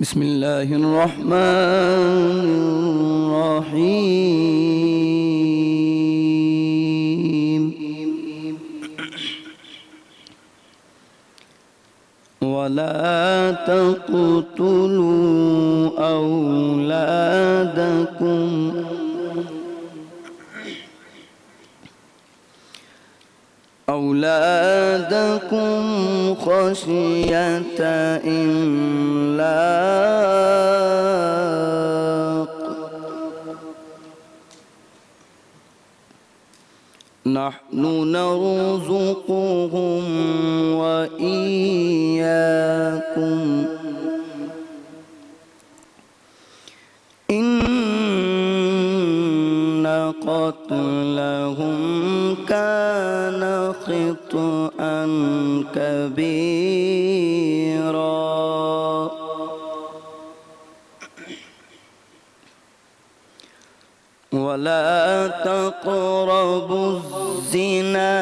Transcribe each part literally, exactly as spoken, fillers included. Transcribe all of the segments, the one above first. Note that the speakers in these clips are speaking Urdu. بسم الله الرحمن الرحيم ولا تقتلوا أولادكم أولادكم خشية إملاق نحن نرزقهم وإياكم إن قتلهم كان خطأ كبيرا ولا تقربوا الزنا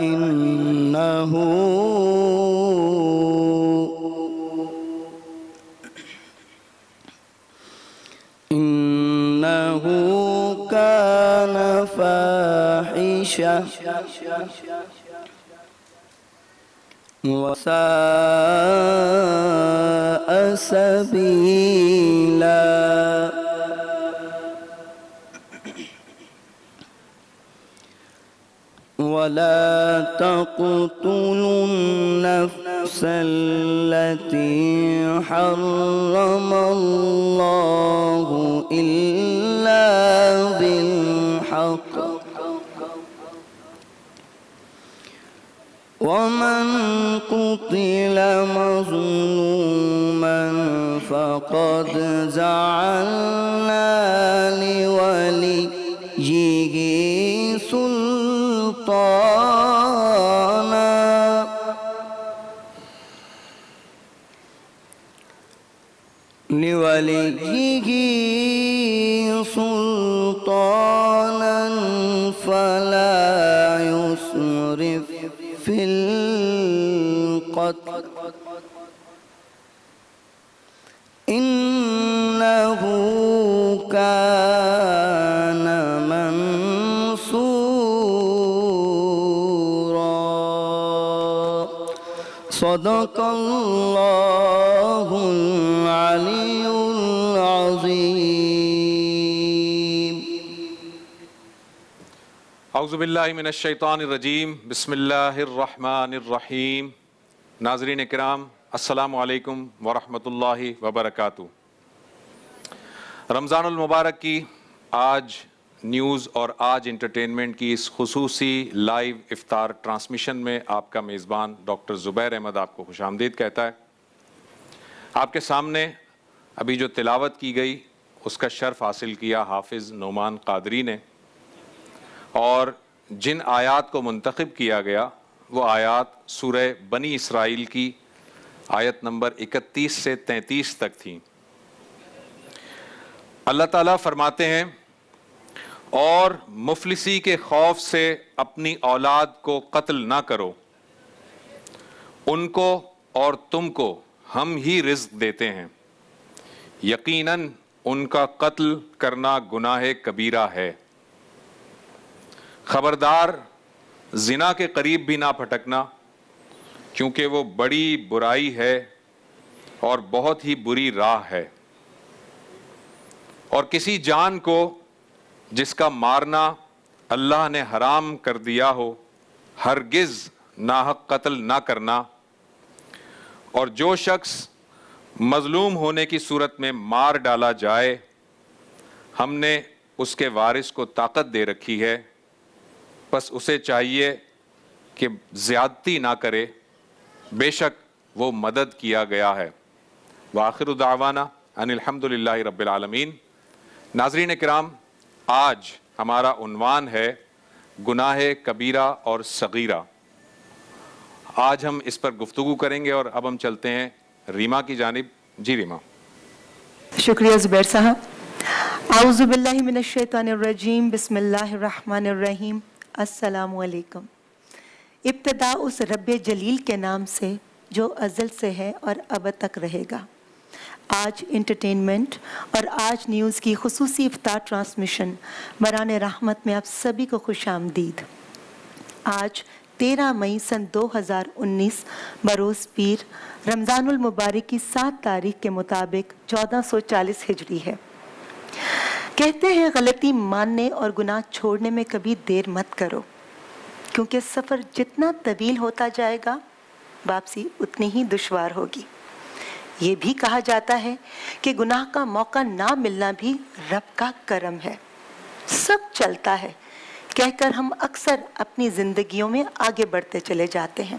إنه إنه كان وساء سبيلا ولا تقتلوا النفس التي حرم الله إلا بالحق ومن قتل مظلوما فقد جعلنا لوليه سلطانا لوليه سلطانا فلا يسرف في القتل إنه كان منصورا صدق الله العلي العظيم. اعوذ باللہ من الشیطان الرجیم بسم اللہ الرحمن الرحیم. ناظرین کرام السلام علیکم ورحمۃ اللہ وبرکاتہ. رمضان المبارک کی آج نیوز اور آج انٹرٹینمنٹ کی اس خصوصی لائیو افطار ٹرانسمیشن میں آپ کا میزبان ڈاکٹر زبیر احمد آپ کو خوش آمدید کہتا ہے. آپ کے سامنے ابھی جو تلاوت کی گئی اس کا شرف حاصل کیا حافظ نعمان قادری نے، اور جن آیات کو منتخب کیا گیا وہ آیات سورہ بنی اسرائیل کی آیت نمبر اکتیس سے تینتیس تک تھیں. اللہ تعالیٰ فرماتے ہیں اور مفلسی کے خوف سے اپنی اولاد کو قتل نہ کرو، ان کو اور تم کو ہم ہی رزق دیتے ہیں، یقیناً ان کا قتل کرنا گناہ کبیرہ ہے. خبردار زنا کے قریب بھی نہ پھٹکنا کیونکہ وہ بڑی برائی ہے اور بہت ہی بری راہ ہے. اور کسی جان کو جس کا مارنا اللہ نے حرام کر دیا ہو ہرگز ناحق قتل نہ کرنا، اور جو شخص مظلوم ہونے کی صورت میں مار ڈالا جائے ہم نے اس کے وارث کو طاقت دے رکھی ہے، بس اسے چاہیے کہ زیادتی نہ کرے، بے شک وہ مدد کیا گیا ہے. وآخر دعوانا ان الحمدللہ رب العالمین. ناظرین کرام آج ہمارا عنوان ہے گناہ کبیرہ اور صغیرہ. آج ہم اس پر گفتگو کریں گے اور اب ہم چلتے ہیں ریما کی جانب. جی ریما. شکریہ زبیر صاحب. اعوذ باللہ من الشیطان الرجیم بسم اللہ الرحمن الرحیم. السلام علیکم. ابتدا اس رب جلیل کے نام سے جو ازل سے ہے اور اب تک رہے گا۔ آج انٹرٹینمنٹ اور آج نیوز کی خصوصی افطار ٹرانسمیشن بران رحمت میں آپ سبھی کو خوش آمدید۔ آج تیرہ مئی سن دو ہزار انیس بروز پیر رمضان المبارک کی سات تاریخ کے مطابق چودہ سو چالیس ہجری ہے۔ کہتے ہیں غلطی ماننے اور گناہ چھوڑنے میں کبھی دیر مت کرو، کیونکہ سفر جتنا طویل ہوتا جائے گا واپسی اتنی ہی دشوار ہوگی۔ یہ بھی کہا جاتا ہے کہ گناہ کا موقع نہ ملنا بھی رب کا کرم ہے۔ سب چلتا ہے کہہ کر ہم اکثر اپنی زندگیوں میں آگے بڑھتے چلے جاتے ہیں،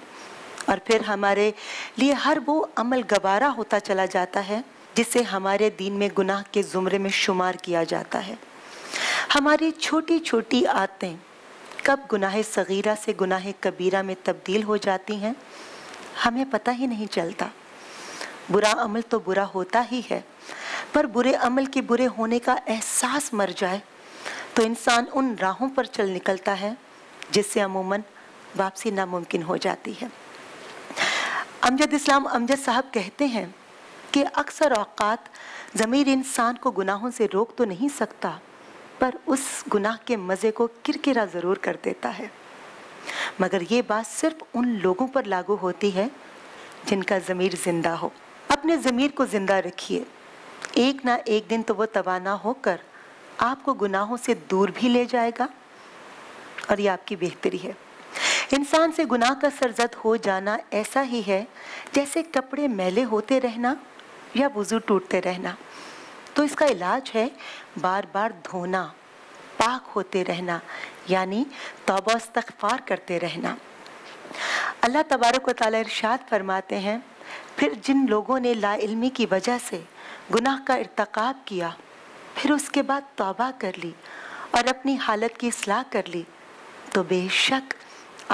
اور پھر ہمارے لیے ہر وہ عمل گوارا ہوتا چلا جاتا ہے جسے ہمارے دین میں گناہ کے زمرے میں شمار کیا جاتا ہے۔ ہماری چھوٹی چھوٹی عادتیں کب گناہ صغیرہ سے گناہ کبیرہ میں تبدیل ہو جاتی ہیں ہمیں پتہ ہی نہیں چلتا۔ برا عمل تو برا ہوتا ہی ہے، پر برے عمل کے برے ہونے کا احساس مر جائے تو انسان ان راہوں پر چل نکلتا ہے جس سے عموماً واپسی ناممکن ہو جاتی ہے۔ امجد اسلام امجد صاحب کہتے ہیں کہ اکثر اوقات ضمیر انسان کو گناہوں سے روک تو نہیں سکتا، پر اس گناہ کے مزے کو کرکرا ضرور کر دیتا ہے۔ مگر یہ بات صرف ان لوگوں پر لاگو ہوتی ہے جن کا ضمیر زندہ ہو۔ اپنے ضمیر کو زندہ رکھیے، ایک نہ ایک دن تو وہ توانا ہو کر آپ کو گناہوں سے دور بھی لے جائے گا، اور یہ آپ کی بہتری ہے۔ انسان سے گناہ کا سرزد ہو جانا ایسا ہی ہے جیسے کپڑے میلے ہوتے رہنا یا وضو ٹوٹتے رہنا۔ تو اس کا علاج ہے بار بار دھونا، پاک ہوتے رہنا، یعنی توبہ استغفار کرتے رہنا۔ اللہ تبارک و تعالی ارشاد فرماتے ہیں، پھر جن لوگوں نے لا علمی کی وجہ سے گناہ کا ارتکاب کیا، پھر اس کے بعد توبہ کر لی اور اپنی حالت کی اصلاح کر لی، تو بے شک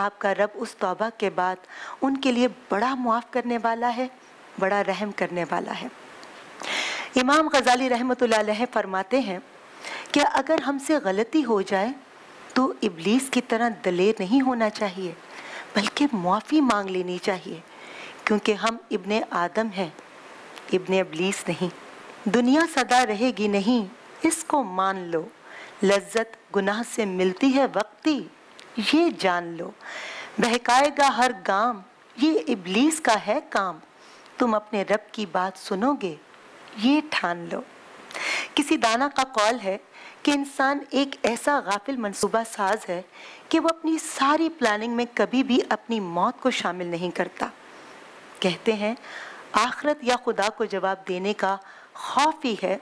آپ کا رب اس توبہ کے بعد ان کے لیے بڑا معاف کرنے والا ہے، بڑا رحم کرنے والا ہے۔ امام غزالی رحمۃ اللہ علیہ فرماتے ہیں کہ اگر ہم سے غلطی ہو جائے تو ابلیس کی طرح دلیر نہیں ہونا چاہیے، بلکہ معافی مانگ لینی چاہیے، کیونکہ ہم ابن آدم ہیں، ابن ابلیس نہیں۔ دنیا سدا رہے گی نہیں، اس کو مان لو، لذت گناہ سے ملتی ہے وقتی، یہ جان لو، بہکائے گا ہر گام، یہ ابلیس کا ہے کام، تم اپنے رب کی بات سنو گے، یہ ٹھان لو۔ کسی دانا کا قول ہے کہ انسان ایک ایسا غافل منصوبہ ساز ہے کہ وہ اپنی ساری پلاننگ میں کبھی بھی اپنی موت کو شامل نہیں کرتا۔ کہتے ہیں آخرت یا خدا کو جواب دینے کا خوف ہی ہے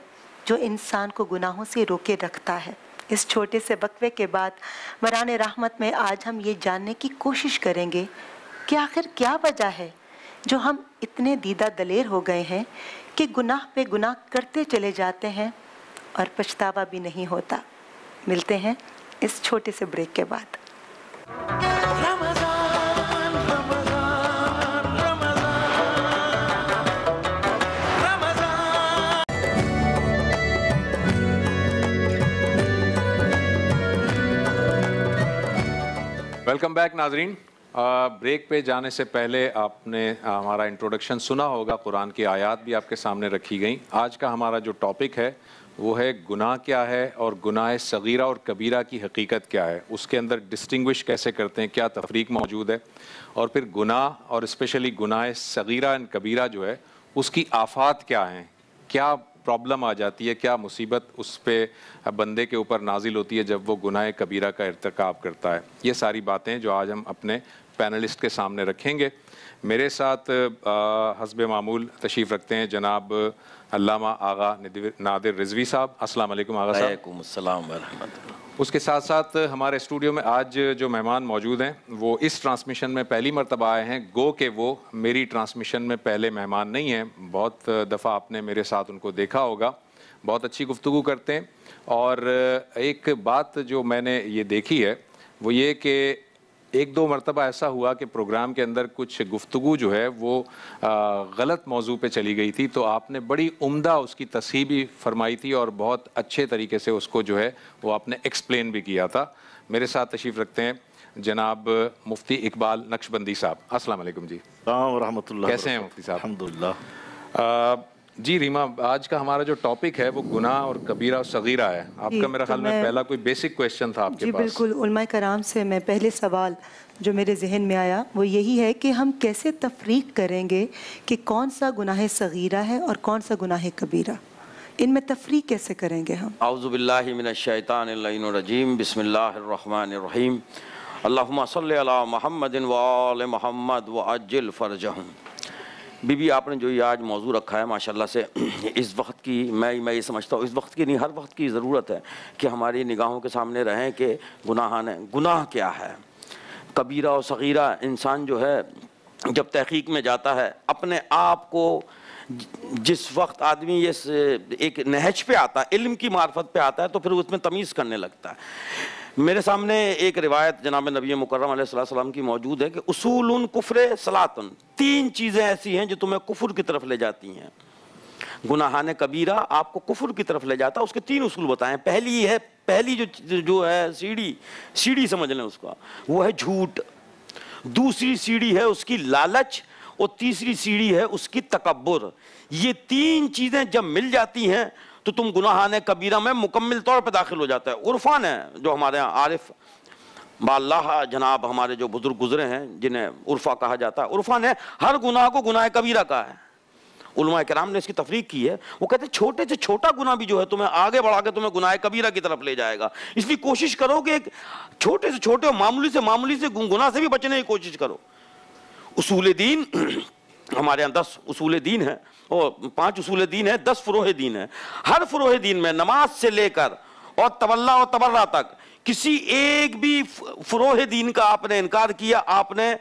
جو انسان کو گناہوں سے روکے رکھتا ہے۔ اس چھوٹے سے وقفے کے بعد بران رحمت میں آج ہم یہ جاننے کی کوشش کریں گے کہ آخر کیا وجہ ہے جو ہم اتنے دیدہ دلیر ہو گئے ہیں کہ گناہ پہ گناہ کرتے چلے جاتے ہیں اور پچھتاوا بھی نہیں ہوتا۔ ملتے ہیں اس چھوٹے سے بریک کے بعد۔ رمضان رمضان رمضان رمضان ویلکم بیک ناظرین۔ بریک پہ جانے سے پہلے آپ نے ہمارا انٹروڈکشن سنا ہوگا، قرآن کی آیات بھی آپ کے سامنے رکھی گئیں۔ آج کا ہمارا جو ٹاپک ہے وہ ہے گناہ کیا ہے اور گناہ صغیرہ اور کبیرہ کی حقیقت کیا ہے، اس کے اندر ڈسٹنگوش کیسے کرتے ہیں، کیا تفریق موجود ہے، اور پھر گناہ اور اسپیشلی گناہ صغیرہ اینڈ کبیرہ جو ہے اس کی آفات کیا ہیں، کیا پرابلم آ جاتی ہے، کیا مصیبت اس پہ بندے کے اوپر نازل ہوتی ہے جب وہ گناہ کبیرہ کا ارتکاب کرتا ہے۔ یہ ساری باتیں جو آج ہم اپنے پینلسٹ کے سامنے رکھیں گے۔ میرے ساتھ حسب معمول تشریف رکھتے ہیں جناب علامہ آغا نادر رضوی صاحب۔ السلام علیکم آغا صاحب۔ وعلیکم السلام ورحمۃ اللہ۔ اس کے ساتھ ساتھ ہمارے اسٹوڈیو میں آج جو مہمان موجود ہیں وہ اس ٹرانسمیشن میں پہلی مرتبہ آئے ہیں، گو کہ وہ میری ٹرانسمیشن میں پہلے مہمان نہیں ہیں، بہت دفعہ آپ نے میرے ساتھ ان کو دیکھا ہوگا، بہت اچھی گفتگو کرتے ہیں۔ اور ایک بات جو میں نے یہ دیکھی ہے وہ یہ کہ ایک دو مرتبہ ایسا ہوا کہ پروگرام کے اندر کچھ گفتگو جو ہے وہ غلط موضوع پہ چلی گئی تھی، تو آپ نے بڑی عمدہ اس کی تصحیح بھی فرمائی تھی اور بہت اچھے طریقے سے اس کو جو ہے وہ آپ نے ایکسپلین بھی کیا تھا۔ میرے ساتھ تشریف رکھتے ہیں جناب مفتی اقبال نقشبندی صاحب. السلام علیکم جی. السلام ورحمۃ اللہ. کیسے ہیں مفتی صاحب؟ الحمدللہ. جی ریما، آج کا ہمارا جو ٹاپک ہے وہ گناہ اور کبیرہ اور صغیرہ ہے. آپ کا میرا خیال میں پہلا کوئی بیسک کویشچن تھا آپ کے پاس. جی بالکل. علماء کرام سے میں پہلے سوال جو میرے ذہن میں آیا وہ یہی ہے کہ ہم کیسے تفریق کریں گے کہ کون سا گناہ صغیرہ ہے اور کون سا گناہ کبیرہ، ان میں تفریق کیسے کریں گے ہم؟ اعوذ باللہ من الشیطان الرجیم، بسم اللہ الرحمن الرحیم. اللہم صلی علی محمد وآل محمد وعجل فرجہم. بی بی آپ نے جو یہ آج موضوع رکھا ہے ماشاءاللہ سے، اس وقت کی میں میں یہ سمجھتا ہوں اس وقت کی نہیں، ہر وقت کی ضرورت ہے کہ ہماری نگاہوں کے سامنے رہیں کہ گناہان ہیں، گناہ کیا ہے، کبیرہ اور صغیرہ. انسان جو ہے جب تحقیق میں جاتا ہے اپنے آپ کو، جس وقت آدمی یہ ایک نہج پہ آتا ہے، علم کی معرفت پہ آتا ہے، تو پھر اس میں تمیز کرنے لگتا ہے. میرے سامنے ایک روایت جناب نبی مکرم علیہ السلام کی موجود ہے کہ اصول کفر صلاۃ، تین چیزیں ایسی ہیں جو تمہیں کفر کی طرف لے جاتی ہیں. گناہان کبیرہ آپ کو کفر کی طرف لے جاتا ہے. اس کے تین اصول بتائیں. پہلی ہے پہلی جو جو ہے سیڑھی سیڑھی سمجھ لیں اس کا، وہ ہے جھوٹ. دوسری سیڑھی ہے اس کی لالچ، اور تیسری سیڑھی ہے اس کی تکبر. یہ تین چیزیں جب مل جاتی ہیں تو تم گناہان کبیرہ میں مکمل طور پہ داخل ہو جاتا ہے. عرفان ہے جو ہمارے یہاں عارف باللہ جناب ہمارے جو بزرگ گزرے ہیں جنہیں عرفہ کہا جاتا ہے، عرفان ہے ہر گناہ کو گناہ کبیرہ کا ہے. علماء کرام نے اس کی تفریق کی ہے. وہ کہتے ہیں چھوٹے سے چھوٹا گناہ بھی جو ہے تمہیں آگے بڑھا کے تمہیں گناہ کبیرہ کی طرف لے جائے گا. اس لیے کوشش کرو کہ ایک چھوٹے سے چھوٹے معمولی سے معمولی سے گناہ سے بھی بچنے کی کوشش کرو. اصول دین ہمارے یہاں دس اصول دین ہیں، اور پانچ اصول دین ہیں، دس فروع دین ہیں. ہر فروع دین میں نماز سے لے کر اور تولا اور تبرہ تک کسی ایک بھی فروع دین کا آپ نے انکار کیا، آپ نے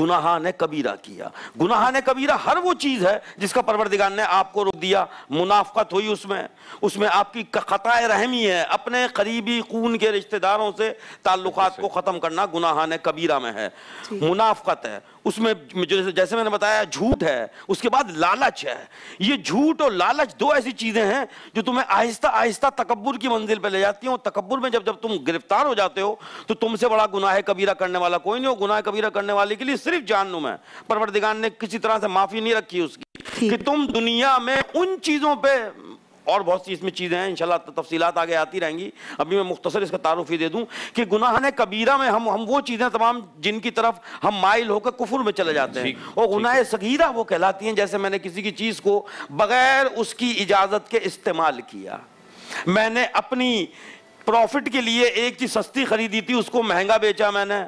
گناہان کبیرہ کیا. گناہان کبیرہ ہر وہ چیز ہے جس کا پروردگار نے آپ کو روک دیا. منافقت ہوئی اس میں، اس میں آپ کی قطع رحمی ہے، اپنے قریبی خون کے رشتہ داروں سے تعلقات کو ختم کرنا گناہان کبیرہ میں ہے. منافقت ہے اس میں، جیسے میں نے بتایا جھوٹ ہے، اس کے بعد لالچ ہے. یہ جھوٹ اور لالچ دو ایسی چیزیں ہیں جو تمہیں آہستہ آہستہ تکبر کی منزل پہ لے جاتی ہیں. اور تکبر میں جب جب تم گرفتار ہو جاتے ہو تو تم سے بڑا گناہ کبیرہ کرنے والا کوئی نہیں ہو. گناہ کبیرہ کرنے والے کے لیے صرف جہنم ہے. پروردگار نے کسی طرح سے معافی نہیں رکھی اس کی کہ تم دنیا میں ان چیزوں پہ، اور بہت سی اس میں چیزیں ہیں انشاءاللہ تفصیلات آگے آتی رہیں گی، ابھی میں مختصر اس کا تعارف ہی دے دوں کہ گناہان کبیرہ میں ہم ہم وہ چیزیں تمام جن کی طرف ہم مائل ہو کر کفر میں چلے جاتے ہیں. اور گناہ صغیرہ وہ کہلاتی ہیں جیسے میں نے کسی کی چیز کو بغیر اس کی اجازت کے استعمال کیا. میں نے اپنی پروفٹ کے لیے ایک چیز سستی خریدی تھی، اس کو مہنگا بیچا میں نے،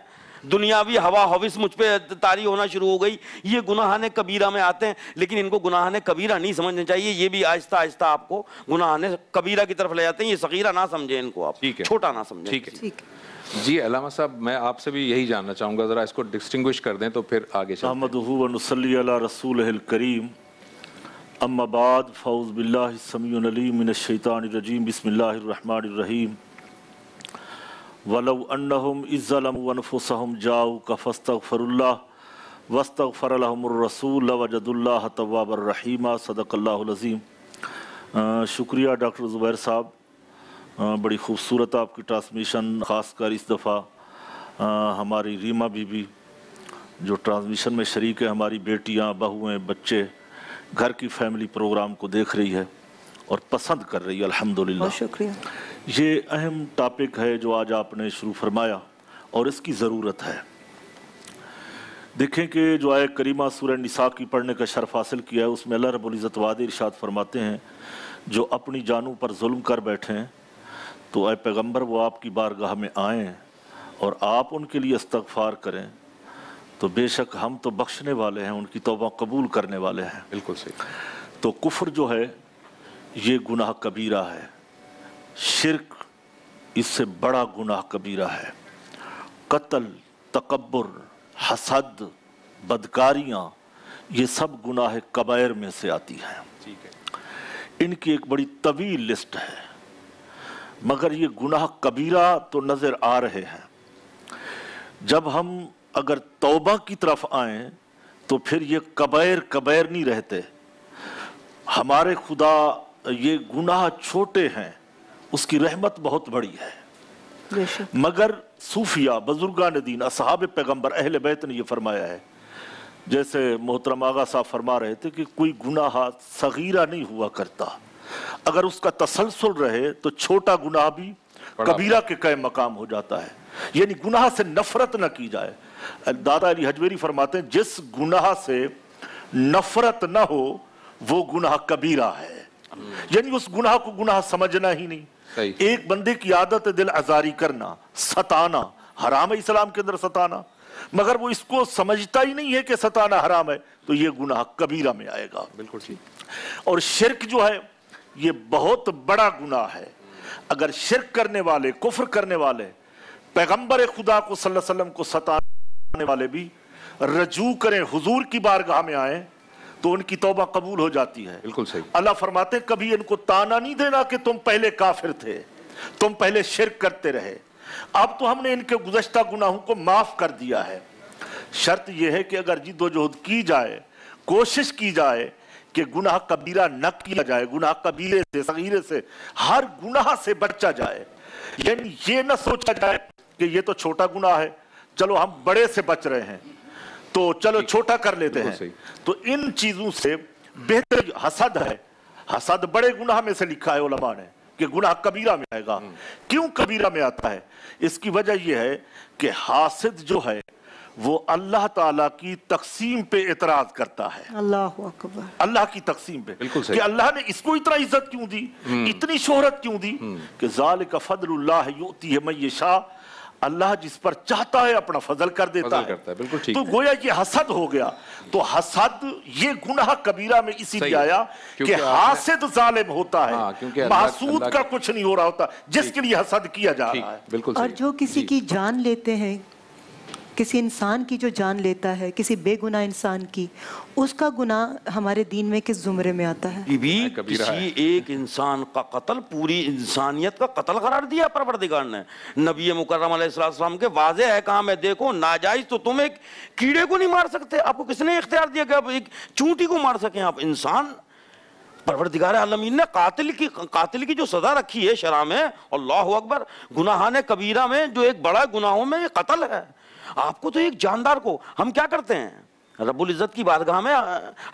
دنیاوی ہوا ہوس مجھ پہ طاری ہونا شروع ہو گئی. یہ گناہان کبیرہ میں آتے ہیں، لیکن ان کو گناہان کبیرہ نہیں سمجھنا چاہیے. یہ بھی آہستہ آہستہ آپ کو گناہان کبیرہ کی طرف لے جاتے ہیں. یہ صغیرہ نہ سمجھیں ان کو، آپ چھوٹا نہ سمجھیں. ٹھیک ہے جی. علامہ صاحب میں آپ سے بھی یہی جاننا چاہوں گا، ذرا اس کو ڈسٹنگوش کر دیں تو پھر آگے چلیں. احمدہ و نصلی علی رسولہ الکریم، اما بعد، فاعوذ باللہ السمیع العلیم من الشیطان الرجیم، بسم اللہ الرحمن الرحیم. وَلَوْ أَنَّهُمْ إِذْظَلَمُوا وَنْفُسَهُمْ جَاءُوكَ فَاسْتَغْفَرُوا اللَّهَ وَاسْتَغْفَرَ لَهُمُ الرَّسُولُ لَوَجَدُوا اللَّهَ تَوَّابًا رَحِيمًا، صدق اللہ العظیم. شکریہ ڈاکٹر زبیر صاحب، بڑی خوبصورت آپ کی ٹرانسمیشن، خاص کر اس دفعہ ہماری ریما بی بی جو ٹرانسمیشن میں شریک ہے، ہماری بیٹیاں، بہویں، بچے، گھر کی فیملی پروگرام کو دیکھ رہی ہے اور پسند کر رہی ہے، الحمدللہ. بہت شکریہ. یہ اہم ٹاپک ہے جو آج آپ نے شروع فرمایا، اور اس کی ضرورت ہے. دیکھیں کہ جو آیت کریمہ سورہ نساء کی پڑھنے کا شرف حاصل کیا ہے، اس میں اللہ رب العزت وعدے ارشاد فرماتے ہیں جو اپنی جانوں پر ظلم کر بیٹھے ہیں تو اے پیغمبر وہ آپ کی بارگاہ میں آئیں اور آپ ان کے لیے استغفار کریں، تو بے شک ہم تو بخشنے والے ہیں، ان کی توبہ قبول کرنے والے ہیں. بالکل صحیح. تو کفر جو ہے یہ گناہ کبیرہ ہے، شرک اس سے بڑا گناہ کبیرہ ہے. قتل، تکبر، حسد، بدکاریاں، یہ سب گناہ کبائر میں سے آتی ہیں. ٹھیک ہے. ان کی ایک بڑی طویل لسٹ ہے، مگر یہ گناہ کبیرہ تو نظر آ رہے ہیں. جب ہم اگر توبہ کی طرف آئیں تو پھر یہ کبائر کبائر نہیں رہتے. ہمارے خدا یہ گناہ چھوٹے ہیں، اس کی رحمت بہت بڑی ہے، مگر صوفیہ، بزرگان دین، اصحاب پیغمبر، اہل بیت نے یہ فرمایا ہے، جیسے محترم آغا صاحب فرما رہے تھے کہ کوئی گناہ صغیرہ نہیں ہوا کرتا، اگر اس کا تسلسل رہے تو چھوٹا گناہ بھی کبیرہ کے قائم مقام ہو جاتا ہے، یعنی گناہ سے نفرت نہ کی جائے۔ داتا علی حجویری فرماتے ہیں جس گناہ سے نفرت نہ ہو وہ گناہ کبیرہ ہے، یعنی اس گناہ کو گناہ سمجھنا ہی نہیں۔ ایک بندے کی عادت دل آزاری کرنا، ستانا حرام ہے اسلام کے اندر، ستانا، مگر وہ اس کو سمجھتا ہی نہیں ہے کہ ستانا حرام ہے، تو یہ گناہ کبیرہ میں آئے گا۔ بالکل ٹھیک۔ اور شرک جو ہے یہ بہت بڑا گناہ ہے، اگر شرک کرنے والے، کفر کرنے والے، پیغمبر خدا کو صلی اللہ علیہ وسلم کو ستانے والے بھی رجوع کریں، حضور کی بارگاہ میں آئیں تو ان کی توبہ قبول ہو جاتی ہے۔ بالکل صحیح۔ اللہ فرماتے ہیں کبھی ان کو تانا نہیں دینا کہ تم پہلے کافر تھے، تم پہلے شرک کرتے رہے، اب تو ہم نے ان کے گزشتہ گناہوں کو معاف کر دیا ہے۔ شرط یہ ہے کہ اگر جد و جہد کی جائے، کوشش کی جائے کہ گناہ کبیرہ نہ کیا جائے، گناہ کبیرے سے، صغیرے سے، ہر گناہ سے بچا جائے، یعنی یہ نہ سوچا جائے کہ یہ تو چھوٹا گناہ ہے، چلو ہم بڑے سے بچ رہے ہیں تو چلو چھوٹا کر لیتے ہیں، تو ان چیزوں سے بہتر۔ حسد ہے، حسد بڑے گناہ میں سے لکھا ہے علماء نے کہ گناہ کبیرہ میں آئے گا۔ کیوں کبیرہ میں آتا ہے؟ اس کی وجہ یہ ہے کہ حاسد جو ہے وہ اللہ تعالیٰ کی تقسیم پہ اعتراض کرتا ہے، اللہ اکبر، اللہ کی تقسیم پہ، کہ اللہ نے اس کو اتنا عزت کیوں دی، اتنی شہرت کیوں دی، کہ ذالک فضل اللہ یؤتیہ من یشاء، اللہ جس پر چاہتا ہے اپنا فضل کر دیتا ہے، تو گویا یہ حسد ہو گیا۔ تو حسد یہ گناہ کبیرہ میں اسی لیے آیا کہ حاسد ظالم ہوتا ہے، محسود کا کچھ نہیں ہو رہا ہوتا جس کے لیے حسد کیا جا رہا ہے۔ اور جو کسی کی جان لیتے ہیں، کسی انسان کی جو جان لیتا ہے، کسی بے گناہ انسان کی، اس کا گناہ ہمارے دین میں کس زمرے میں آتا ہے؟ یہ بھی کسی ایک انسان کا قتل پوری انسانیت کا قتل قرار دیا پروردگار نے۔ نبی مکرم علیہ السلام کے واضح احکام ہے، دیکھو ناجائز تو تم ایک کیڑے کو نہیں مار سکتے، آپ کو کس نے اختیار دیا کہ آپ ایک چونٹی کو مار سکیں؟ آپ انسان، پروردگار عالمین نے قاتل کی قاتل کی جو سزا رکھی ہے شرع میں، اللہ اکبر، گناہان کبیرہ میں جو ایک بڑا گناہوں میں یہ قتل ہے۔ آپ کو تو ایک جاندار کو ہم کیا کرتے ہیں رب العزت کی بارگاہ میں،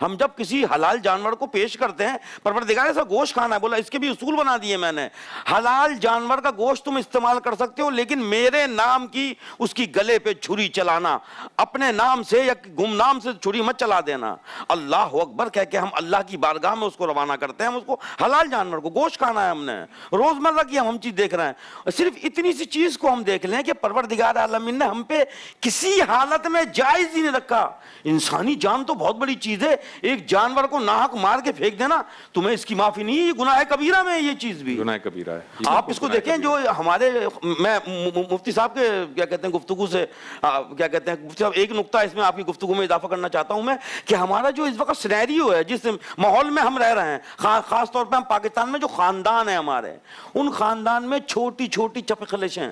ہم جب کسی حلال جانور کو پیش کرتے ہیں، پروردگار ایسا گوشت کھانا ہے، بولا اس کے بھی اصول بنا دیے میں نے، حلال جانور کا گوشت تم استعمال کر سکتے ہو لیکن میرے نام کی اس کی گلے پہ چھری چلانا، اپنے نام سے یا گمنام سے چھری مت چلا دینا۔ اللہ اکبر کہہ کے ہم اللہ کی بارگاہ میں اس کو روانہ کرتے ہیں، ہم اس کو حلال جانور کو گوشت کھانا ہے، ہم نے روزمرہ کی ہم چیز دیکھ رہے ہیں، صرف اتنی سی چیز کو ہم دیکھ لیں کہ پروردگار عالمین نے ہم پہ کسی حالت میں جائز ہی نہیں رکھا۔ انسانی جان تو بہت بڑی چیز ہے، ایک جانور کو ناحق مار کے پھینک دینا، تمہیں اس کی معافی نہیں، یہ گناہ کبیرہ میں یہ چیز بھی گناہ کبیرہ ہے۔ آپ اس کو دیکھیں جو ہمارے، میں مفتی صاحب کے کیا کہتے ہیں گفتگو سے کیا کہتے ہیں مفتی صاحب، ایک نقطہ اس میں آپ کی گفتگو میں اضافہ کرنا چاہتا ہوں میں، کہ ہمارا جو اس وقت سینیریو ہے، جس ماحول میں ہم رہ رہے ہیں، خاص طور پہ ہم پاکستان میں جو خاندان ہیں ہمارے، ان خاندان میں چھوٹی چھوٹی چپخلشیں،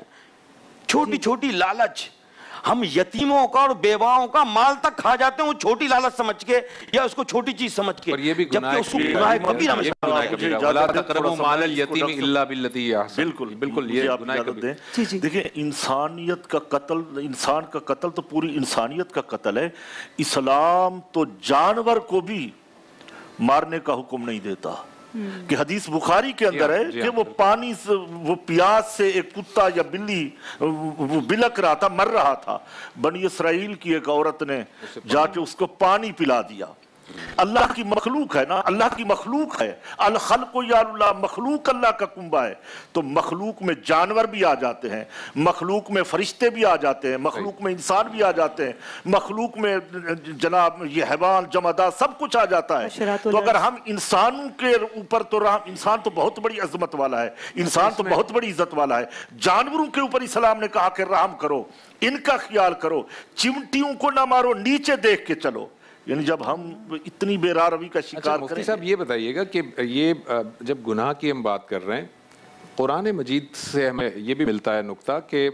چھوٹی چھوٹی لالچ، ہم یتیموں کا اور بیواؤں کا مال تک کھا جاتے ہیں، وہ چھوٹی لالچ سمجھ کے یا اس کو چھوٹی چیز سمجھ کے، جبکہ اس کو گناہ کبیرہ میں شامل۔ بالکل بالکل، یہ گناہ کبیرہ۔ دیکھیں انسانیت کا قتل، انسان کا قتل تو پوری انسانیت کا قتل ہے، اسلام تو جانور کو بھی مارنے کا حکم نہیں دیتا، کہ حدیث بخاری کے اندر ہے کہ وہ پانی سے، وہ پیاس سے ایک کتا یا بلی وہ بلک رہا تھا، مر رہا تھا، بنی اسرائیل کی ایک عورت نے جا کے اس کو پانی پلا دیا۔ اللہ کی مخلوق ہے نا، اللہ کی مخلوق ہے، الخلق یا اللہ، مخلوق اللہ کا کنبہ ہے، تو مخلوق میں جانور بھی آ جاتے ہیں، مخلوق میں فرشتے بھی آ جاتے ہیں، مخلوق میں انسان بھی آ جاتے ہیں، مخلوق میں جناب یہ حیوان، جمادات، سب کچھ آ جاتا ہے۔ تو اگر ہم انسانوں کے اوپر، تو انسان تو بہت بڑی عظمت والا ہے، انسان تو بہت بڑی عزت والا ہے، جانوروں کے اوپر اسلام نے کہا کہ رحم کرو، ان کا خیال کرو، چمٹیوں کو نہ مارو، نیچے دیکھ کے چلو، یعنی جب ہم اتنی بے راہ روی کا شکار کریں۔ مفتی صاحب یہ بتائیے گا کہ یہ جب گناہ کی ہم بات کر رہے ہیں، قرآن مجید سے ہمیں یہ بھی ملتا ہے نقطہ کہ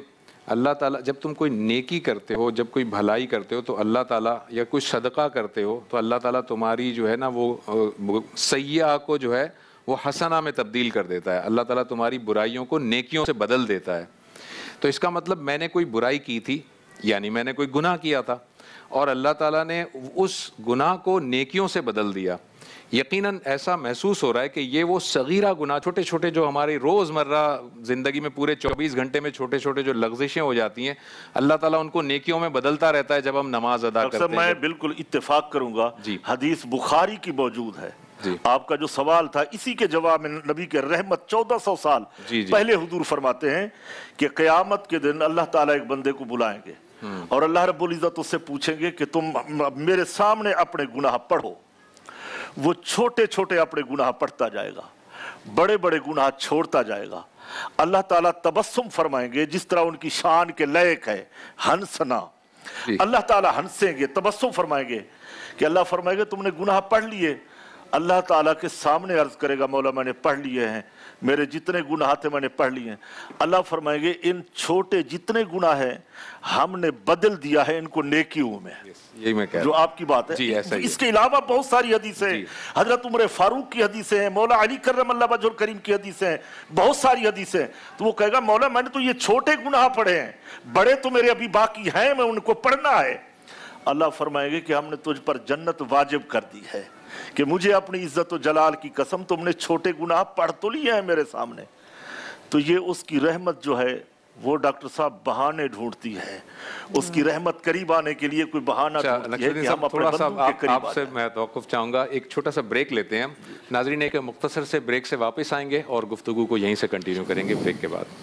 اللہ تعالیٰ، جب تم کوئی نیکی کرتے ہو، جب کوئی بھلائی کرتے ہو تو اللہ تعالیٰ، یا کوئی صدقہ کرتے ہو تو اللہ تعالیٰ تمہاری جو ہے نا وہ سیئہ کو جو ہے وہ حسنہ میں تبدیل کر دیتا ہے، اللہ تعالیٰ تمہاری برائیوں کو نیکیوں سے بدل دیتا ہے۔ تو اس کا مطلب میں نے کوئی برائی کی تھی، یعنی میں نے کوئی گناہ کیا تھا، اور اللہ تعالیٰ نے اس گناہ کو نیکیوں سے بدل دیا. یقیناً ایسا محسوس ہو رہا ہے کہ یہ وہ صغیرہ گناہ، چھوٹے چھوٹے جو ہماری روزمرہ زندگی میں پورے چوبیس گھنٹے میں چھوٹے چھوٹے جو لغزشیں ہو جاتی ہیں، اللہ تعالیٰ ان کو نیکیوں میں بدلتا رہتا ہے جب ہم نماز ادا کرتے ہیں. میں بالکل اتفاق کروں گا. جی. حدیث بخاری کی موجود ہے. جی. آپ کا جو سوال تھا اسی کے جواب میں نبی کے رحمت چودہ سو سال جی جی. پہلے حضور فرماتے ہیں کہ قیامت کے دن اللہ تعالیٰ ایک بندے کو بلائیں گے اور اللہ رب العزت اس سے پوچھیں گے کہ تم میرے سامنے اپنے گناہ پڑھو. وہ چھوٹے چھوٹے اپنے گناہ پڑھتا جائے گا، بڑے بڑے گناہ چھوڑتا جائے گا. اللہ تعالیٰ تبسم فرمائیں گے جس طرح ان کی شان کے لائق ہے ہنسنا. جی. اللہ تعالیٰ ہنسیں گے، تبسم فرمائیں گے کہ اللہ فرمائے گا تم نے گناہ پڑھ لیے. اللہ تعالیٰ کے سامنے عرض کرے گا مولا میں نے پڑھ لیے ہیں، میرے جتنے گناہ تھے میں نے پڑھ لیے ہیں. اللہ فرمائیں گے ان چھوٹے جتنے گناہ ہیں ہم نے بدل دیا ہے ان کو نیکیوں میں. یہی میں کہہ رہا ہوں جو آپ کی بات ہے. اس کے علاوہ بہت ساری حدیثیں ہیں، حضرت عمر فاروق کی حدیثیں ہیں، مولا علی کرم اللہ وجہ الکریم کی حدیثیں ہیں، بہت ساری حدیثیں ہیں. تو وہ کہے گا مولا میں نے تو یہ چھوٹے گناہ پڑھے ہیں، بڑے تو میرے ابھی باقی ہیں، میں ان کو پڑھنا ہے. اللہ فرمائیں گے کہ ہم نے تجھ پر جنت واجب کر دی ہے کہ مجھے اپنی عزت و جلال کی قسم تم نے چھوٹے گناہ پڑھ تو لیے ہیں میرے سامنے. تو یہ اس کی رحمت جو ہے وہ ڈاکٹر صاحب بہانے ڈھونڈتی ہے، اس کی رحمت قریب آنے کے لیے کوئی بہانہ ڈھونڈتی ہے کہ ہم اپنے بندوں کے قریب آئے. آپ سے میں توقف چاہوں گا، ایک چھوٹا سا بریک لیتے ہیں. ناظرین ایک مختصر سے بریک سے واپس آئیں گے اور گفتگو کو یہیں سے کنٹینیو کریں گے بریک کے بعد.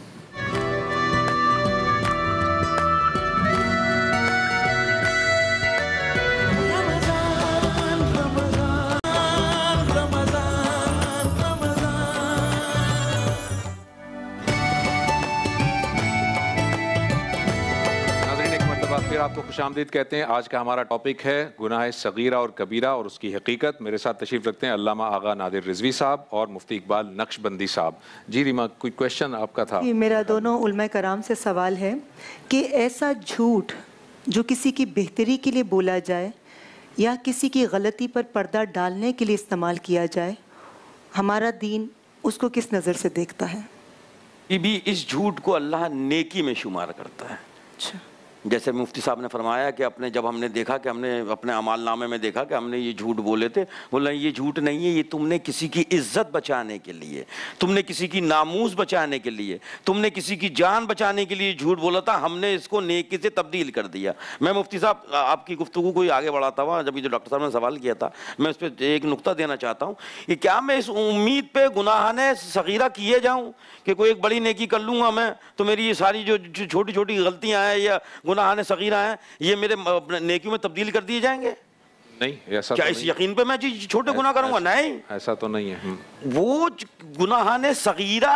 آپ کو خوش آمدید کہتے ہیں. آج کا ہمارا ٹاپک ہے گناہ صغیرہ اور کبیرہ اور اس کی حقیقت. میرے ساتھ تشریف رکھتے ہیں علامہ آغا نادر رضوی صاحب اور مفتی اقبال نقشبندی صاحب. جی ریما، کوئی کویشچن آپ کا تھا؟ میرا دونوں علماء کرام سے سوال ہے کہ ایسا جھوٹ جو کسی کی بہتری کے لیے بولا جائے یا کسی کی غلطی پر پردہ ڈالنے کے لیے استعمال کیا جائے، ہمارا دین اس کو کس نظر سے دیکھتا ہے؟ یہ بھی اس جھوٹ کو اللہ نیکی میں شمار کرتا ہے. اچھا، جیسے مفتی صاحب نے فرمایا کہ اپنے جب ہم نے دیکھا کہ ہم نے اپنے اعمال نامے میں دیکھا کہ ہم نے یہ جھوٹ بولے تھے، بولا یہ جھوٹ نہیں ہے، یہ تم نے کسی کی عزت بچانے کے لیے، تم نے کسی کی ناموس بچانے کے لیے، تم نے کسی کی جان بچانے کے لیے جھوٹ بولا تھا، ہم نے اس کو نیکی سے تبدیل کر دیا. میں مفتی صاحب آپ کی گفتگو کو آگے بڑھاتا ہوا جب یہ جو ڈاکٹر صاحب نے سوال کیا تھا، میں اس پہ ایک نقطہ دینا چاہتا ہوں کہ کیا میں اس امید پہ گناہانے صغیرہ کیے جاؤں کہ کوئی ایک بڑی نیکی کر لوں گا میں تو میری یہ ساری جو چھوٹی چھوٹی غلطیاں ہیں یا گناہان صغیرہ ہیں یہ میرے نیکیوں میں تبدیل کر دیے جائیں گے؟ نہیں، ایسا تو نہیں. کیا اس یقین پہ میں جی چھوٹے گناہ کروں گا؟ نہیں، ایسا تو نہیں ہے. وہ گناہان صغیرہ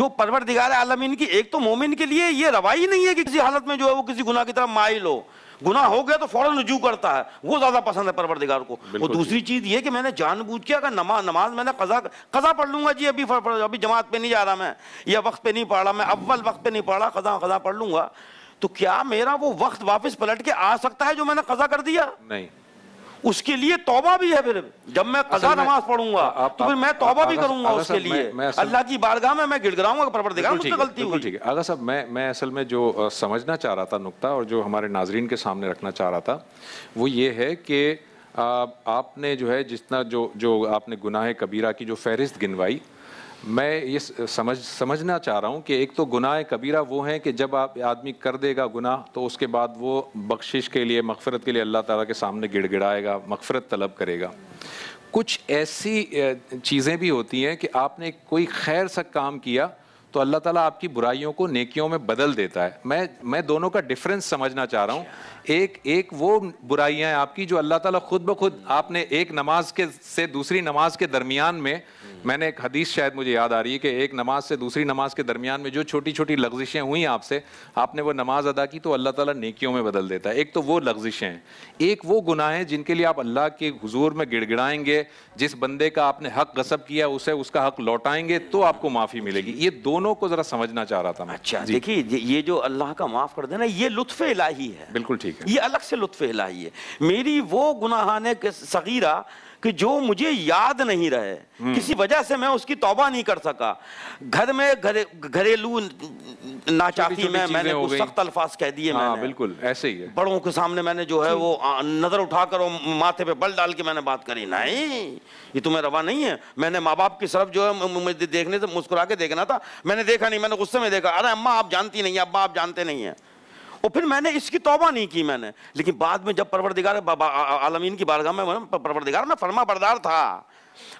جو پروردگار عالمین کی، ایک تو مومن کے لیے یہ روائی نہیں ہے کہ کسی حالت میں جو ہے وہ کسی گناہ کی طرف مائل ہو، گناہ ہو گیا تو فوراً رجوع کرتا ہے، وہ زیادہ پسند ہے پروردگار کو. اور دوسری چیز یہ کہ میں نے جان بوجھ کے اگر نماز میں نے قضا قضا پڑھ لوں گا، جی ابھی ابھی جماعت پہ نہیں جا رہا میں، یا وقت پہ نہیں پڑھ رہا میں، اول وقت پہ نہیں پڑھ رہا، قضا قضا پڑھ لوں گا تو کیا میرا وہ وقت واپس پلٹ کے آ سکتا ہے جو میں نے قضا کر دیا؟ نہیں، اس کے لیے توبہ بھی ہے. پھر جب میں قضا نماز پڑھوں گا تو پھر میں توبہ بھی کروں گا اس کے لیے، اللہ کی بارگاہ میں میں گڑ گڑاؤں گا پروردگار مجھ سے غلطی ہوئی. ٹھیک ہے آغا صاحب، میں میں اصل میں جو سمجھنا چاہ رہا تھا نقطہ اور جو ہمارے ناظرین کے سامنے رکھنا چاہ رہا تھا وہ یہ ہے کہ آپ نے جو ہے جتنا جو جو آپ نے گناہ کبیرہ کی جو فہرست گنوائی، میں یہ سمجھ سمجھنا چاہ رہا ہوں کہ ایک تو گناہ کبیرہ وہ ہیں کہ جب آپ آدمی کر دے گا گناہ تو اس کے بعد وہ بخشش کے لیے، مغفرت کے لیے اللہ تعالیٰ کے سامنے گڑ گڑائے گا، مغفرت طلب کرے گا. کچھ ایسی چیزیں بھی ہوتی ہیں کہ آپ نے کوئی خیر سا کام کیا تو اللہ تعالیٰ آپ کی برائیوں کو نیکیوں میں بدل دیتا ہے. میں میں دونوں کا ڈیفرنس سمجھنا چاہ رہا ہوں. ایک ایک وہ برائیاں ہیں آپ کی جو اللہ تعالیٰ خود بخود، آپ نے ایک نماز کے سے دوسری نماز کے درمیان میں، میں نے ایک حدیث شاید مجھے یاد آ رہی ہے کہ ایک نماز سے دوسری نماز کے درمیان میں جو چھوٹی چھوٹی لغزشیں ہوئیں آپ سے، آپ نے وہ نماز ادا کی تو اللہ تعالیٰ نیکیوں میں بدل دیتا ہے. ایک تو وہ لغزشیں ہیں، ایک وہ گناہ ہیں جن کے لیے آپ اللہ کے حضور میں گڑ گڑائیں گے، جس بندے کا آپ نے حق غصب کیا اسے اس کا حق لوٹائیں گے تو آپ کو معافی ملے گی. یہ دونوں کو ذرا سمجھنا چاہ رہا تھا میں. اچھا دیکھیے، یہ جو اللہ کا معاف کر دینا یہ لطف الہی ہے. بالکل ٹھیک ہے، یہ الگ سے لطف الہی ہے. میری وہ گناہان صغیرہ کہ جو مجھے یاد نہیں رہے کسی وجہ سے میں اس کی توبہ نہیں کر سکا. گھر میں گھریلو ناچاکی میں میں نے کچھ سخت الفاظ کہہ دیے میں نے. بالکل ایسے ہی ہے. بڑوں کے سامنے میں نے جو ہے وہ نظر اٹھا کر ماتھے پہ بل ڈال کے میں نے بات کری. نہیں یہ تمہیں روا نہیں ہے. میں نے ماں باپ کی طرف جو ہے مجھے دیکھنے سے مسکرا کے دیکھنا تھا, میں نے دیکھا نہیں, میں نے غصے میں دیکھا. ارے اماں آپ جانتی نہیں ہیں, ابا آپ جانتے نہیں ہیں. اور پھر میں نے اس کی توبہ نہیں کی میں نے. لیکن بعد میں جب پروردگار عالمین کی بارگاہ میں پروردگار میں فرما بردار تھا,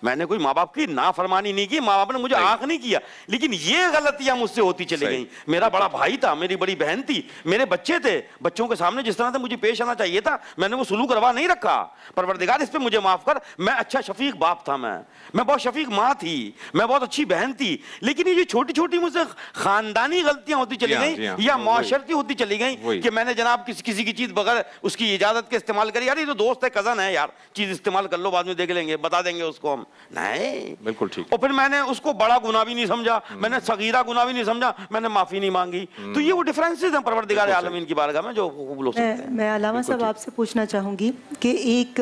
میں نے کوئی ماں باپ کی نافرمانی نہیں کی, ماں باپ نے مجھے آنکھ نہیں کیا. لیکن یہ غلطیاں مجھ سے ہوتی چلی گئیں. میرا بڑا بھائی تھا, میری بڑی بہن تھی, میرے بچے تھے, بچوں کے سامنے جس طرح سے مجھے پیش آنا چاہیے تھا میں نے وہ سلوک روا نہیں رکھا. پروردگار اس پہ مجھے معاف کر. میں اچھا شفیق باپ تھا, میں میں بہت شفیق ماں تھی, میں بہت اچھی بہن تھی. لیکن یہ جو چھوٹی چھوٹی مجھ سے خاندانی غلطیاں ہوتی چلی گئیں یا معاشرتی ہوتی چلی گئیں کہ میں نے جناب کسی کی چیز بغیر اس کی اجازت کے استعمال کری. یار یہ تو دوست ہے, کزن ہے, یار چیز استعمال کر لو, بعد میں دیکھ لیں گے, بتا دیں گے اس کو ہم. نہیں بالکل ٹھیک. اور پھر میں نے اس کو بڑا گناہ بھی نہیں سمجھا, میں نے صغیرہ گناہ بھی نہیں سمجھا, میں نے معافی نہیں مانگی. تو یہ وہ ڈیفرنسز ہیں پروردگار عالمین کی بارگاہ میں جو قبول ہو سکتے ہیں. میں علامہ صاحب آپ سے پوچھنا چاہوں گی کہ ایک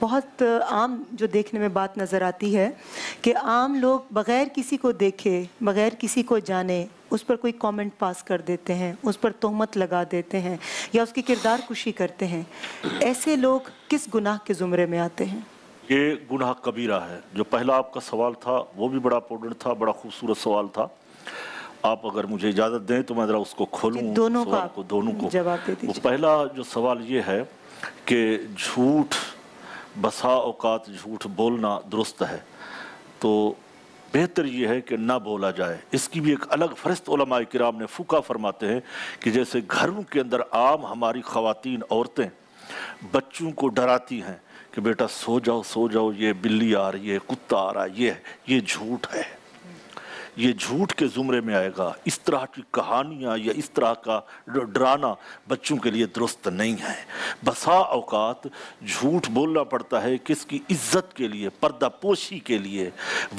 بہت عام جو دیکھنے میں بات نظر آتی ہے کہ عام لوگ بغیر کسی کو دیکھے, بغیر کسی کو جانے اس پر کوئی کومنٹ پاس کر دیتے ہیں, اس پر تہمت لگا دیتے ہیں یا اس کی کردار کشی کرتے ہیں. ایسے لوگ کس گناہ کے زمرے میں آتے ہیں؟ یہ گناہ کبیرہ ہے. جو پہلا آپ کا سوال تھا وہ بھی بڑا امپورٹنٹ تھا, بڑا خوبصورت سوال تھا. آپ اگر مجھے اجازت دیں تو میں ذرا اس کو کھولوں, دونوں کو دونوں کو جواب دے دیجیے. پہلا جو سوال یہ ہے کہ جھوٹ, بسا اوقات جھوٹ بولنا درست ہے, تو بہتر یہ ہے کہ نہ بولا جائے. اس کی بھی ایک الگ فہرست علماء کرام نے فقہ فرماتے ہیں کہ جیسے گھروں کے اندر عام ہماری خواتین عورتیں بچوں کو ڈراتی ہیں کہ بیٹا سو جاؤ سو جاؤ, یہ بلی آ رہی ہے, کتا آ رہا ہے, یہ یہ جھوٹ ہے, یہ جھوٹ کے زمرے میں آئے گا. اس طرح کی کہانیاں یا اس طرح کا ڈرانا بچوں کے لیے درست نہیں ہے. بسا اوقات جھوٹ بولنا پڑتا ہے کس کی عزت کے لیے, پردہ پوشی کے لیے,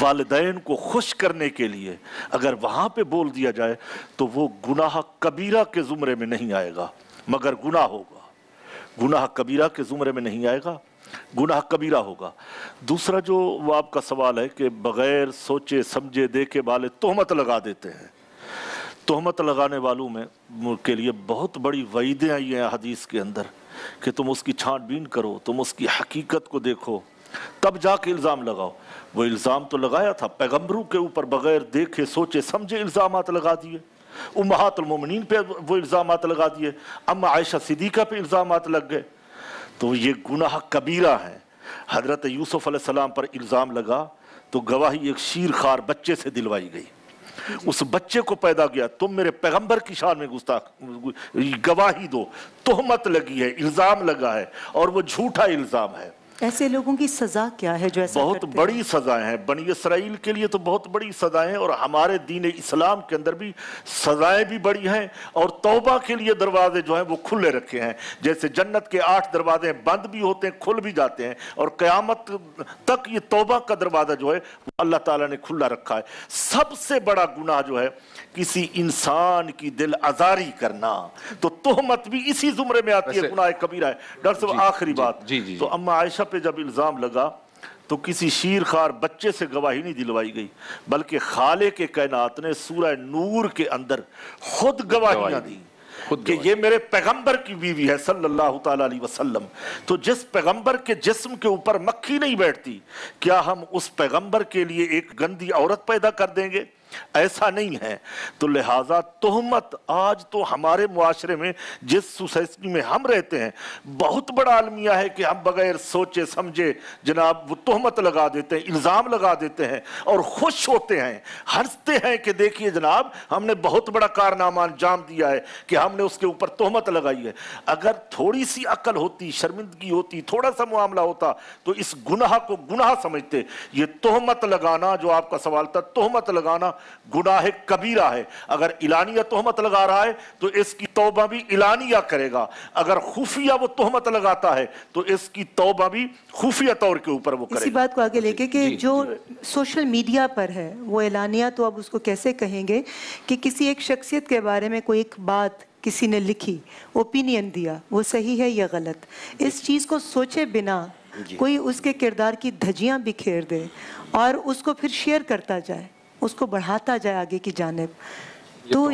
والدین کو خوش کرنے کے لیے. اگر وہاں پہ بول دیا جائے تو وہ گناہ کبیرہ کے زمرے میں نہیں آئے گا مگر گناہ ہوگا. گناہ کبیرہ کے زمرے میں نہیں آئے گا, گناہ کبیرہ ہوگا. دوسرا جو وہ آپ کا سوال ہے کہ بغیر سوچے سمجھے دیکھے والے تہمت لگا دیتے ہیں. تہمت لگانے والوں میں کے لیے بہت بڑی وعیدیں آئی ہیں حدیث کے اندر کہ تم اس کی چھان بین کرو, تم اس کی حقیقت کو دیکھو, تب جا کے الزام لگاؤ. وہ الزام تو لگایا تھا پیغمبروں کے اوپر, بغیر دیکھے سوچے سمجھے الزامات لگا دیے. امہات المومنین پہ وہ الزامات لگا دیے, اما عائشہ صدیقہ پہ الزامات لگ گئے. تو یہ گناہ کبیرہ ہے. حضرت یوسف علیہ السلام پر الزام لگا تو گواہی ایک شیرخوار بچے سے دلوائی گئی. اس بچے کو پیدا کیا, تم میرے پیغمبر کی شان میں گواہی دو. تہمت لگی ہے, الزام لگا ہے, اور وہ جھوٹا الزام ہے. ایسے لوگوں کی سزا کیا ہے جو ایسا کرتے ہیں؟ بہت بڑی سزائیں ہیں بنی اسرائیل کے لیے, تو بہت بڑی سزائیں, اور ہمارے دین اسلام کے اندر بھی سزائیں بھی بڑی ہیں, اور توبہ کے لیے دروازے جو ہیں وہ کھلے رکھے ہیں. جیسے جنت کے آٹھ دروازے بند بھی ہوتے ہیں, کھل بھی جاتے ہیں, اور قیامت تک یہ توبہ کا دروازہ جو ہے وہ اللہ تعالیٰ نے کھلا رکھا ہے. سب سے بڑا گناہ جو ہے کسی انسان کی دل آزاری کرنا, تو تہمت بھی اسی زمرے میں آتی ہے, گناہ کبیرہ ہے. ڈاکٹر صاحب آخری بات, تو اما عائشہ پہ جب الزام لگا تو کسی شیرخوار بچے سے گواہی نہیں دلوائی گئی, بلکہ خالق کائنات نے سورہ نور کے اندر خود گواہیاں دی کہ یہ میرے پیغمبر کی بیوی ہے صلی اللہ تعالیٰ علیہ وسلم. تو جس پیغمبر کے جسم کے اوپر مکھی نہیں بیٹھتی, کیا ہم اس پیغمبر کے لیے ایک گندی عورت پیدا کر دیں گے؟ ایسا نہیں ہے. تو لہٰذا تہمت آج تو ہمارے معاشرے میں جس سوسائٹی میں ہم رہتے ہیں بہت بڑا المیہ ہے کہ ہم بغیر سوچے سمجھے جناب وہ تہمت لگا دیتے ہیں, الزام لگا دیتے ہیں, اور خوش ہوتے ہیں, ہنستے ہیں کہ دیکھیے جناب ہم نے بہت بڑا کارنامہ انجام دیا ہے کہ ہم نے اس کے اوپر تہمت لگائی ہے. اگر تھوڑی سی عقل ہوتی, شرمندگی ہوتی, تھوڑا سا معاملہ ہوتا تو اس گناہ کو گناہ سمجھتے. یہ تہمت لگانا جو آپ کا سوال تھا, تہمت لگانا گناہ کبیرہ ہے. اگر اعلانیہ تہمت لگا رہا ہے تو اس کی توبہ بھی اعلانیہ کرے گا, اگر خفیہ وہ تہمت لگاتا ہے تو اس کی توبہ بھی خفیہ طور کے اوپر وہ کرے گا. اسی بات کو آگے لے کے کہ جو سوشل میڈیا پر ہے وہ اعلانیہ, تو اب اس کو کیسے کہیں گے کہ کسی ایک شخصیت کے بارے میں کوئی ایک بات کسی نے لکھی, اوپینین دیا, وہ صحیح ہے یا غلط, اس چیز کو سوچے بنا کوئی اس کے کردار کی دھجیاں بکھیر دے اور اس کو پھر شیئر کرتا جائے, اس کو بڑھاتا جائے آگے کی جانب. تو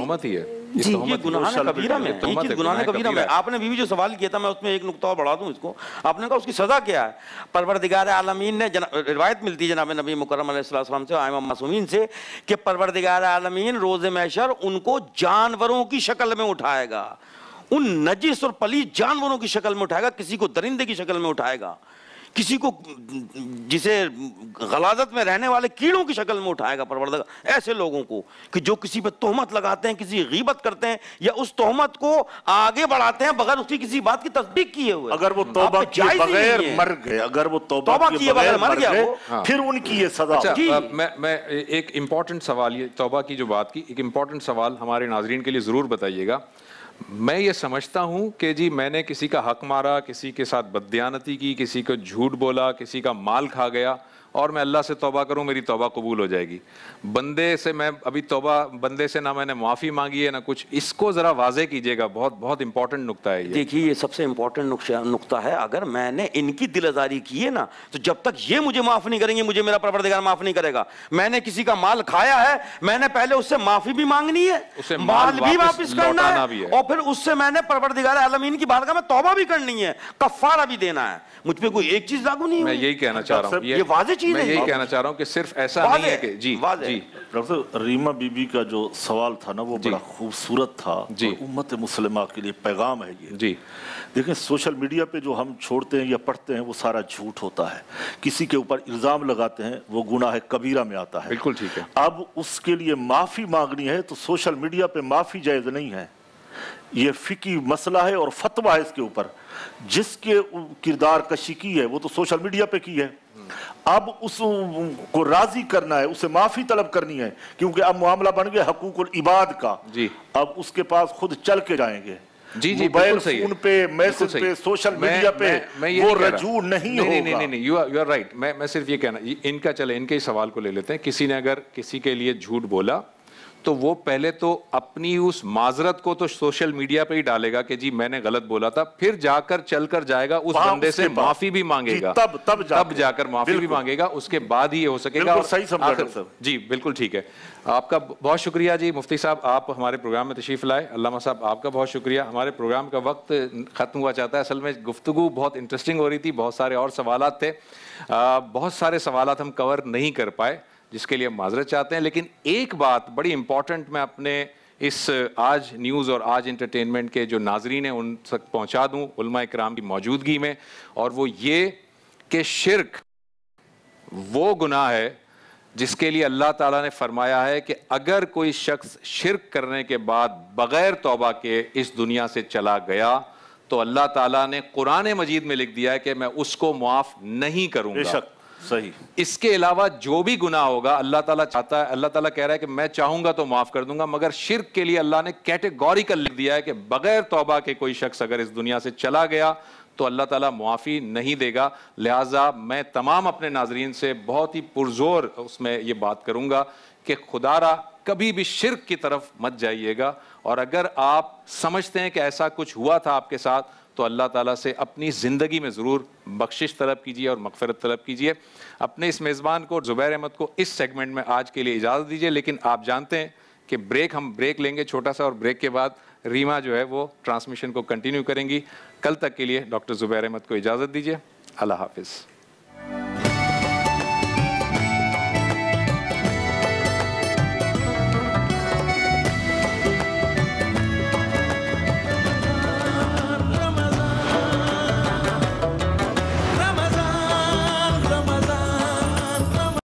جی یہ گناہ کبیرہ میں, یہ چیز گناہ کبیرہ میں. آپ نے بھی بھی جو سوال کیا تھا, میں اس میں ایک نقطہ اور بڑھا دوں اس کو. آپ نے کہا اس کی سزا کیا ہے. پروردگار عالمین نے, روایت ملتی جناب نبی مکرم علیہ السلام سے, امام معصومین سے, کہ پروردگار عالمین روز محشر ان کو جانوروں کی شکل میں اٹھائے گا, ان نجس اور پلید جانوروں کی شکل میں اٹھائے گا, کسی کو درندے کی شکل میں اٹھائے گا, کسی کو جسے غلاظت میں رہنے والے کیڑوں کی شکل میں اٹھائے گا پروردگار, ایسے لوگوں کو کہ جو کسی پہ تہمت لگاتے ہیں, کسی غیبت کرتے ہیں یا اس تہمت کو آگے بڑھاتے ہیں بغیر اس کی کسی بات کی تصدیق کیے ہوئے. اگر وہ توبہ کیے بغیر مر گئے, اگر وہ توبہ کیے بغیر مر گئے, پھر ان کی یہ سزا. اچھا میں ایک امپورٹنٹ سوال, یہ توبہ کی جو بات کی, ایک امپورٹنٹ سوال ہمارے ناظرین کے لیے ضرور بتائیے گا. میں یہ سمجھتا ہوں کہ جی میں نے کسی کا حق مارا, کسی کے ساتھ بددیانتی کی, کسی کو جھوٹ بولا, کسی کا مال کھا گیا, اور میں اللہ سے توبہ کروں میری توبہ قبول ہو جائے گی. بندے سے میں ابھی توبہ, بندے سے نہ میں نے معافی مانگی ہے نہ کچھ. اس کو ذرا واضح کیجئے گا, بہت بہت امپورٹنٹ نقطہ ہے. دیکھیے یہ سب سے امپورٹنٹ نقطہ ہے. اگر میں نے ان کی دل آزاری کی ہے نا, تو جب تک یہ مجھے معاف نہیں کریں گے, مجھے میرا پروردگار معاف نہیں کرے گا. میں نے کسی کا مال کھایا ہے, میں نے پہلے اس سے معافی بھی مانگنی ہے, مال بھی واپس کرنا ہے, اور پھر اس سے میں نے پروردگار عالمین کی بارگاہ میں توبہ بھی کرنی ہے, کفارہ بھی دینا ہے. مجھ پہ کوئی ایک چیز لاگو نہیں ہے. میں یہی کہنا چاہ رہا ہوں, یہ واضح میں یہی کہنا چاہ رہا ہوں کہ صرف ایسا نہیں ہے کہ جی جی. ڈاکٹر ریما بی بی کا جو سوال تھا نا, وہ بڑا خوبصورت تھا, امت مسلمہ کے لیے پیغام ہے یہ. جی دیکھیں, سوشل میڈیا پہ جو ہم چھوڑتے ہیں یا پڑھتے ہیں وہ سارا جھوٹ ہوتا ہے. کسی کے اوپر الزام لگاتے ہیں وہ گناہ کبیرہ میں آتا ہے. بالکل ٹھیک ہے. اب اس کے لیے معافی مانگنی ہے تو سوشل میڈیا پہ معافی جائز نہیں ہے. یہ فقہی مسئلہ ہے اور فتویٰ ہے اس کے اوپر. جس کے کردار کشی کی ہے وہ تو سوشل میڈیا پہ کی ہے. اب اس کو راضی کرنا ہے, اسے معافی طلب کرنی ہے, کیونکہ اب معاملہ بن گیا حقوق العباد کا. اب اس کے پاس خود چل کے جائیں گے. جی جی موبائل فون پہ, میسج پہ, سوشل میڈیا پہ وہ رجوع نہیں ہوگا. نہیں نہیں, یو آر رائٹ. میں صرف یہ کہنا, ان کا چلے ان کے سوال کو لے لیتے ہیں. کسی نے اگر کسی کے لیے جھوٹ بولا تو وہ پہلے تو اپنی اس معذرت کو تو سوشل میڈیا پہ ہی ڈالے گا کہ جی میں نے غلط بولا تھا, پھر جا کر چل کر جائے گا اس بندے سے معافی بھی مانگے گا, تب تب تب جا کر معافی بھی مانگے گا, اس کے بعد ہی یہ ہو سکے گا. جی بالکل ٹھیک ہے. آپ کا بہت شکریہ جی مفتی صاحب, آپ ہمارے پروگرام میں تشریف لائے. علامہ صاحب آپ کا بہت شکریہ. ہمارے پروگرام کا وقت ختم ہوا چاہتا ہے. اصل میں گفتگو بہت انٹرسٹنگ ہو رہی تھی, بہت سارے اور سوالات تھے, بہت سارے سوالات ہم کور نہیں کر پائے, جس کے لیے معذرت چاہتے ہیں. لیکن ایک بات بڑی امپورٹنٹ میں اپنے اس آج نیوز اور آج انٹرٹینمنٹ کے جو ناظرین ہیں ان تک پہنچا دوں علماء اکرام کی موجودگی میں, اور وہ یہ کہ شرک وہ گناہ ہے جس کے لیے اللہ تعالیٰ نے فرمایا ہے کہ اگر کوئی شخص شرک کرنے کے بعد بغیر توبہ کے اس دنیا سے چلا گیا تو اللہ تعالیٰ نے قرآن مجید میں لکھ دیا ہے کہ میں اس کو معاف نہیں کروں گا. بے شک صحیح. اس کے علاوہ جو بھی گناہ ہوگا اللہ تعالیٰ چاہتا ہے, اللہ تعالیٰ کہہ رہا ہے کہ میں چاہوں گا تو معاف کر دوں گا, مگر شرک کے لیے اللہ نے کیٹیگوریکل لکھ دیا ہے کہ بغیر توبہ کے کوئی شخص اگر اس دنیا سے چلا گیا تو اللہ تعالیٰ معافی نہیں دے گا. لہٰذا میں تمام اپنے ناظرین سے بہت ہی پرزور اس میں یہ بات کروں گا کہ خدا را کبھی بھی شرک کی طرف مت جائیے گا, اور اگر آپ سمجھتے ہیں کہ ایسا کچھ ہوا تھا آپ کے ساتھ تو اللہ تعالیٰ سے اپنی زندگی میں ضرور بخشش طلب کیجیے اور مغفرت طلب کیجیے. اپنے اس میزبان کو زبیر احمد کو اس سیگمنٹ میں آج کے لیے اجازت دیجیے, لیکن آپ جانتے ہیں کہ بریک, ہم بریک لیں گے چھوٹا سا, اور بریک کے بعد ریما جو ہے وہ ٹرانسمیشن کو کنٹینیو کریں گی. کل تک کے لیے ڈاکٹر زبیر احمد کو اجازت دیجیے. اللہ حافظ.